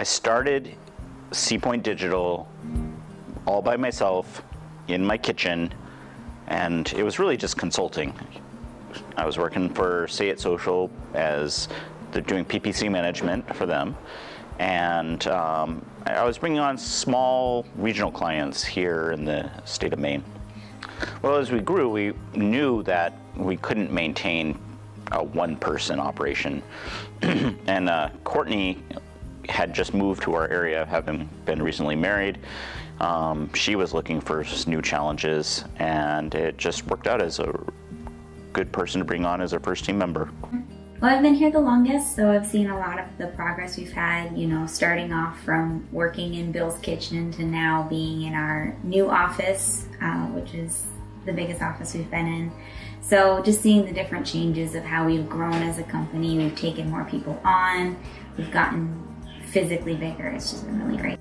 I started Seapoint Digital all by myself in my kitchen, and it was really just consulting. I was working for Say It Social as they're doing PPC management for them, and I was bringing on small regional clients here in the state of Maine. Well, as we grew, we knew that we couldn't maintain a one-person operation, and Courtney had just moved to our area, having been recently married. She was looking for new challenges, and it just worked out as a good person to bring on as our first team member. Well, I've been here the longest, so I've seen a lot of the progress we've had, you know, starting off from working in Bill's kitchen to now being in our new office, which is the biggest office we've been in. So just seeing the different changes of how we've grown as a company, we've taken more people on, we've gotten physically bigger, it's just been really great.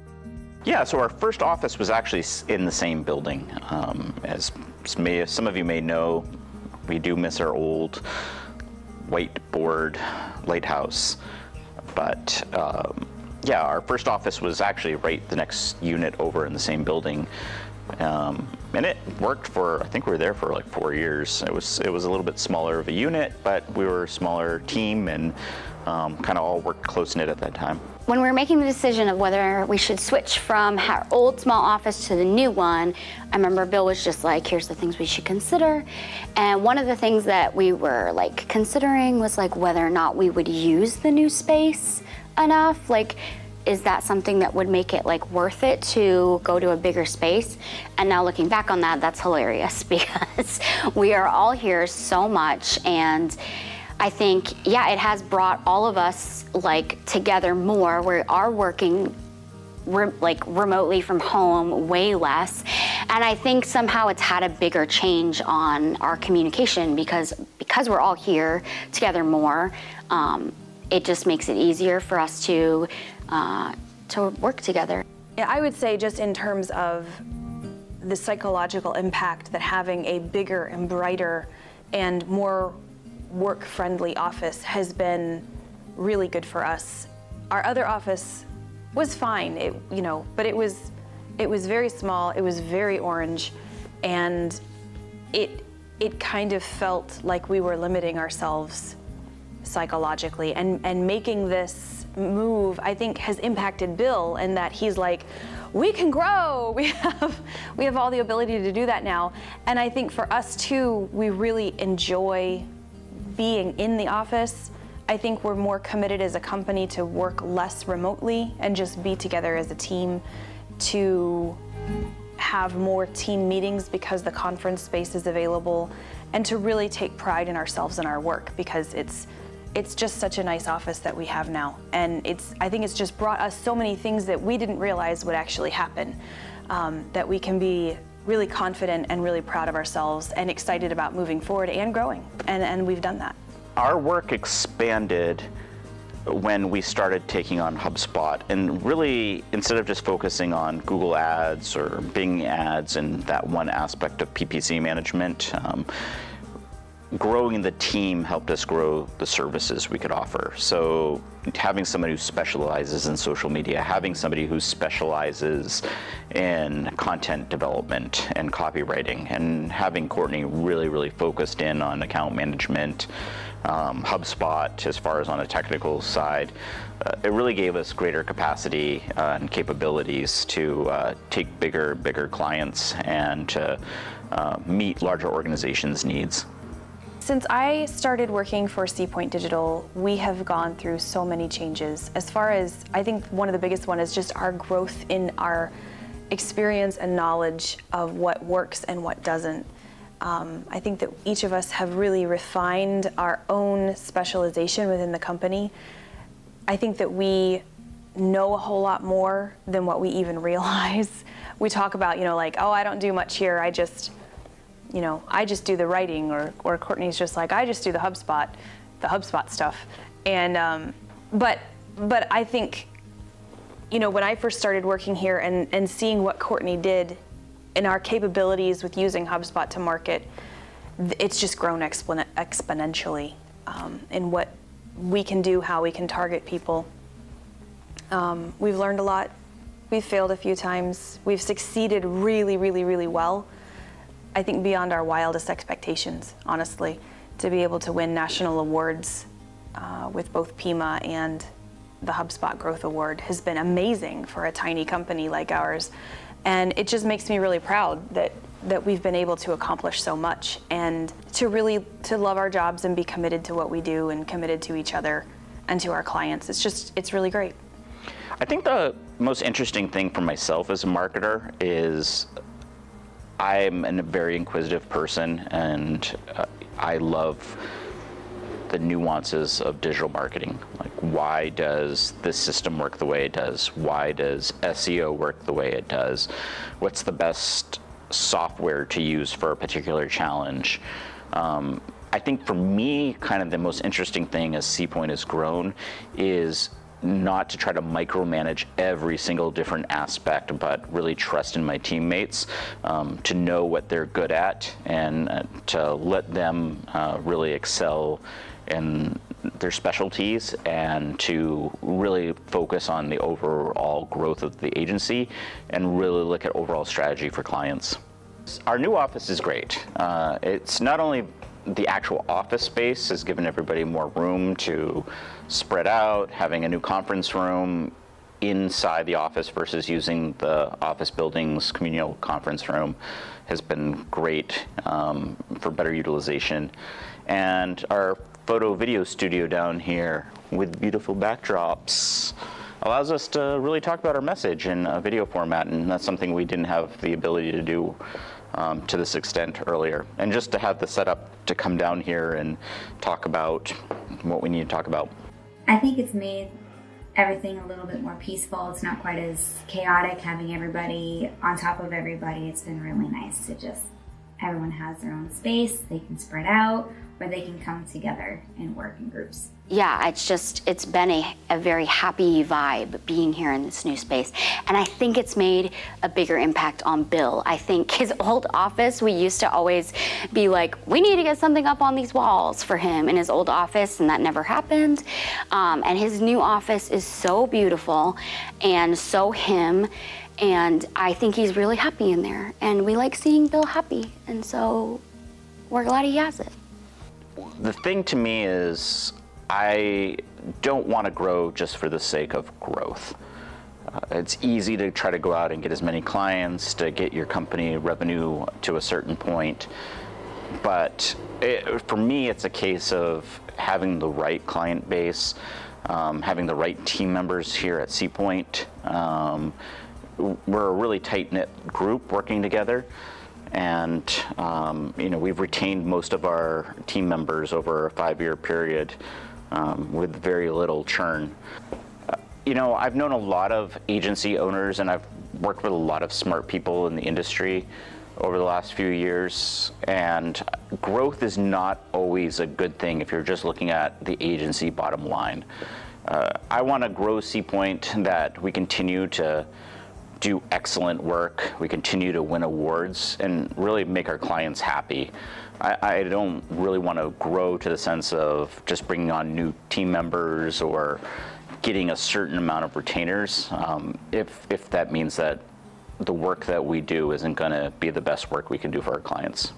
Yeah, so our first office was actually in the same building. As some of you may know, we do miss our old whiteboard lighthouse, but yeah, our first office was actually right the next unit over in the same building, and it worked for, I think we were there for like 4 years. It was a little bit smaller of a unit, but we were a smaller team, and kind of all worked close-knit at that time. When we were making the decision of whether we should switch from our old small office to the new one, I remember Bill was just like, here's the things we should consider. And one of the things that we were like considering was like whether or not we would use the new space enough. Like, is that something that would make it like worth it to go to a bigger space? And now looking back on that, that's hilarious because we are all here so much, and I think, yeah, it has brought all of us like together more. We are working remotely from home way less. And I think somehow it's had a bigger change on our communication because we're all here together more. It just makes it easier for us to work together. Yeah, I would say just in terms of the psychological impact that having a bigger and brighter and more work-friendly office has been really good for us. Our other office was fine, you know, but it was very small, it was very orange, and it kind of felt like we were limiting ourselves psychologically, and making this move, I think, has impacted Bill in that he's like, we can grow, we have all the ability to do that now. And I think for us too, we really enjoy being in the office. I think we're more committed as a company to work less remotely and just be together as a team, to have more team meetings because the conference space is available, and to really take pride in ourselves and our work, because it's just such a nice office that we have now. And I think it's just brought us so many things that we didn't realize would actually happen, that we can be really confident and really proud of ourselves and excited about moving forward and growing, and we've done that. Our work expanded when we started taking on HubSpot, and really instead of just focusing on Google Ads or Bing Ads and that one aspect of PPC management, growing the team helped us grow the services we could offer. So having somebody who specializes in social media, having somebody who specializes in content development and copywriting, and having Courtney really focused in on account management, HubSpot as far as on a technical side, it really gave us greater capacity and capabilities to take bigger clients and to meet larger organizations' needs. Since I started working for Seapoint Digital, we have gone through so many changes. As far as, I think one of the biggest one is just our growth in our experience and knowledge of what works and what doesn't. I think that each of us have really refined our own specialization within the company. I think that we know a whole lot more than what we even realize. We talk about, you know, like, oh, I don't do much here, I just, you know, I just do the writing, or Courtney's just like, I just do the HubSpot stuff. And, but I think, you know, when I first started working here and seeing what Courtney did and our capabilities with using HubSpot to market, it's just grown exponentially in what we can do, how we can target people. We've learned a lot. We've failed a few times. We've succeeded really, really, really well. I think beyond our wildest expectations, honestly, to be able to win national awards with both Pima and the HubSpot Growth Award has been amazing for a tiny company like ours. And it just makes me really proud that we've been able to accomplish so much and to love our jobs and be committed to what we do and committed to each other and to our clients. It's really great. I think the most interesting thing for myself as a marketer is I'm a very inquisitive person, and I love the nuances of digital marketing. Like, why does this system work the way it does? Why does SEO work the way it does? What's the best software to use for a particular challenge? I think for me, kind of the most interesting thing as Seapoint has grown is not to try to micromanage every single different aspect, but really trust in my teammates to know what they're good at and to let them really excel in their specialties and to really focus on the overall growth of the agency and really look at overall strategy for clients. Our new office is great. It's not only the actual office space has given everybody more room to spread out, having a new conference room inside the office versus using the office building's communal conference room has been great for better utilization. And our photo video studio down here with beautiful backdrops allows us to really talk about our message in a video format, and that's something we didn't have the ability to do to this extent earlier. And just to have the setup to come down here and talk about what we need to talk about. I think it's made everything a little bit more peaceful. It's not quite as chaotic having everybody on top of everybody. It's been really nice to just, everyone has their own space, they can spread out, or they can come together and work in groups. Yeah, it's been a very happy vibe being here in this new space. And I think it's made a bigger impact on Bill. I think his old office, we used to always be like, we need to get something up on these walls for him in his old office, and that never happened. And his new office is so beautiful and so him. And I think he's really happy in there. And we like seeing Bill happy. And so we're glad he has it. The thing to me is, I don't want to grow just for the sake of growth. It's easy to try to go out and get as many clients, to get your company revenue to a certain point. But for me, it's a case of having the right client base, having the right team members here at Seapoint. We're a really tight-knit group working together. And you know, we've retained most of our team members over a 5-year period with very little churn. You know, I've known a lot of agency owners, and I've worked with a lot of smart people in the industry over the last few years, and growth is not always a good thing if you're just looking at the agency bottom line. I want to grow Seapoint that we continue to do excellent work, we continue to win awards, and really make our clients happy. I don't really want to grow to the sense of just bringing on new team members or getting a certain amount of retainers, if that means that the work that we do isn't going to be the best work we can do for our clients.